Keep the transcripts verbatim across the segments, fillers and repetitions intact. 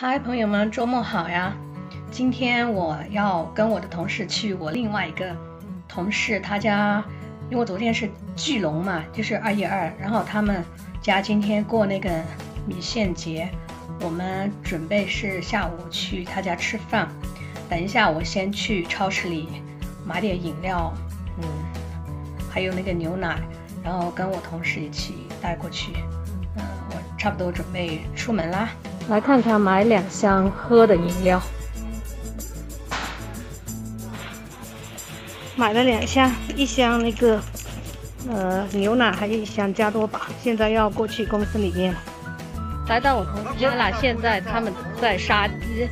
嗨，朋友们，周末好呀！今天我要跟我的同事去我另外一个同事他家，因为我昨天是聚龙嘛，就是二一二，然后他们家今天过那个米线节，我们准备是下午去他家吃饭。等一下我先去超市里买点饮料，嗯，还有那个牛奶，然后跟我同事一起带过去。嗯，我差不多准备出门啦。来看看买两箱喝的饮料，买了两箱，一箱那个呃牛奶，还有一箱加多宝。现在要过去公司里面了。来到我同事家了，现在他们在杀鸡，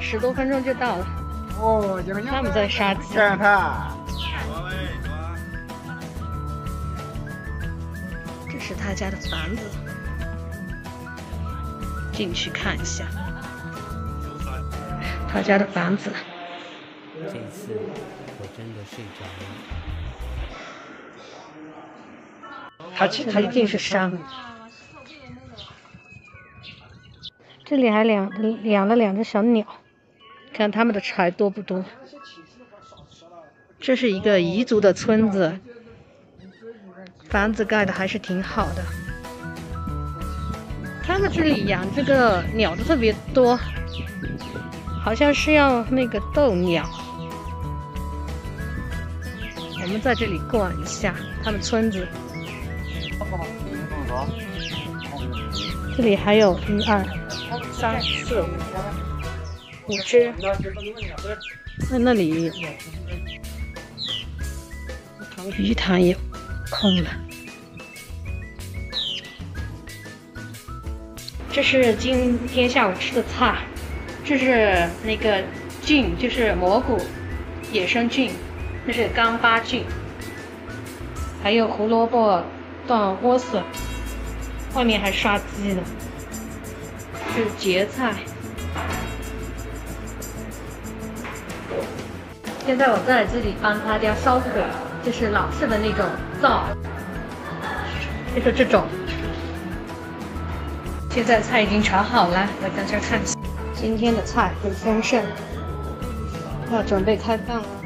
十多分钟就到了。哦，他们在杀鸡。看看他，这是他家的房子。进去看一下他家的房子。这次我真的睡着了。他他一定是山。这里还养养了两只小鸟，看他们的柴多不多。这是一个彝族的村子，房子盖的还是挺好的。他们这里养这个鸟的特别多，好像是要那个斗鸟。我们在这里逛一下他们村子。这里还有一二三四五只。在那里鱼塘也空了。这是今天下午吃的菜，这是那个菌，就是蘑菇，野生菌，这是干巴菌，还有胡萝卜段莴笋，外面还杀鸡呢。这是蕨菜。现在我在这里帮他家烧水，就是老式的那种灶，就是这种。现在菜已经炒好了，来大家看一下。今天的菜很丰盛，要准备开饭了。